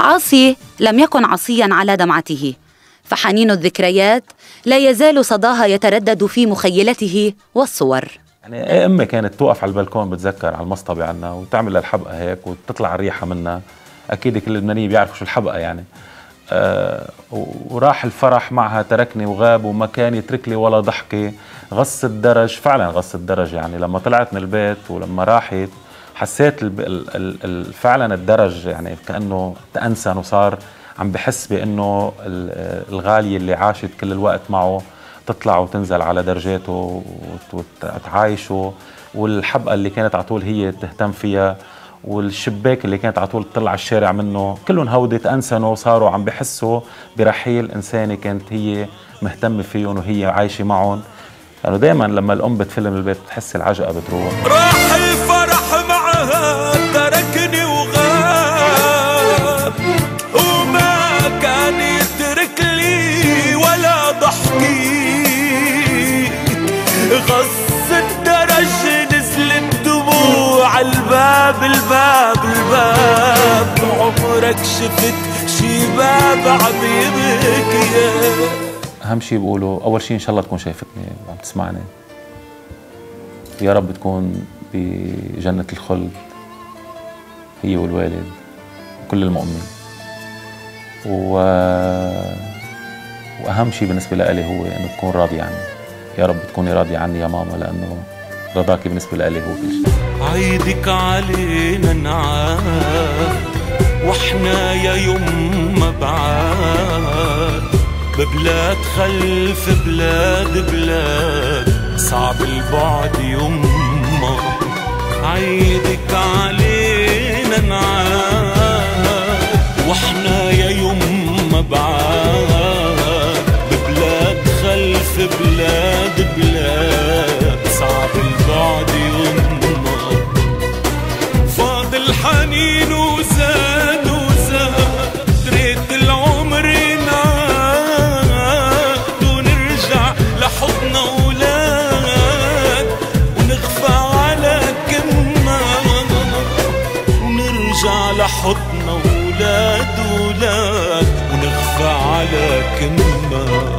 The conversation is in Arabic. عاصي لم يكن عصياً على دمعته، فحنين الذكريات لا يزال صداها يتردد في مخيلته والصور. يعني ايه امي كانت توقف على البلكون، بتذكر على المصطبة عنا وتعمل الحبقة هيك وتطلع الريحة منها، اكيد كل لبنانية بيعرفوا شو الحبقة يعني. وراح الفرح معها تركني وغاب وما كان يترك لي ولا ضحكة. غص الدرج، فعلا غص الدرج، يعني لما طلعت من البيت ولما راحت حسيت فعلا الدرج يعني كأنه تأنسن وصار عم بحس بأنه الغالية اللي عاشت كل الوقت معه تطلع وتنزل على درجاته وتعايشه، والحبقة اللي كانت على طول هي تهتم فيها، والشباك اللي كانت على طول تطلع الشارع منه، كلهم هودي تأنسنوا وصاروا عم بحسوا برحيل إنسانة كانت هي مهتمة فيهم وهي عايشة معهم. لأنه يعني دائما لما الأم بتفلم البيت بتحس العجقة بتروح. راح الفرح معها تركني وغاب وما كان يترك لي ولا ضحكي، غص الدرج الباب الباب الباب، عمرك شفت شباب عم يبكي؟ أهم شيء بقوله أول شيء إن شاء الله تكون شايفتني وعم تسمعني، يا رب تكون بجنة الخلد هي والوالد وكل المؤمنين. وأهم شيء بالنسبة لإلي هو إنه تكون راضي عني، يا رب تكوني راضي عني يا ماما، لأنه رضاكي بالنسبة لإلي هو كل شيء. عيدك علينا نعاد واحنا يا يما بعاد، ببلاد خلف بلاد بلاد صعب البعد يما، عيدك علينا نعاد واحنا يا يما بعاد، ببلاد خلف بلاد بلاد صعب البعد يما، فاضل حنين وزاد وزاد، ريت العمر نعاد ونرجع لحضنا اولاد، ونخفى على كنا نرجع لحضنا اولاد ونخفى على كنا.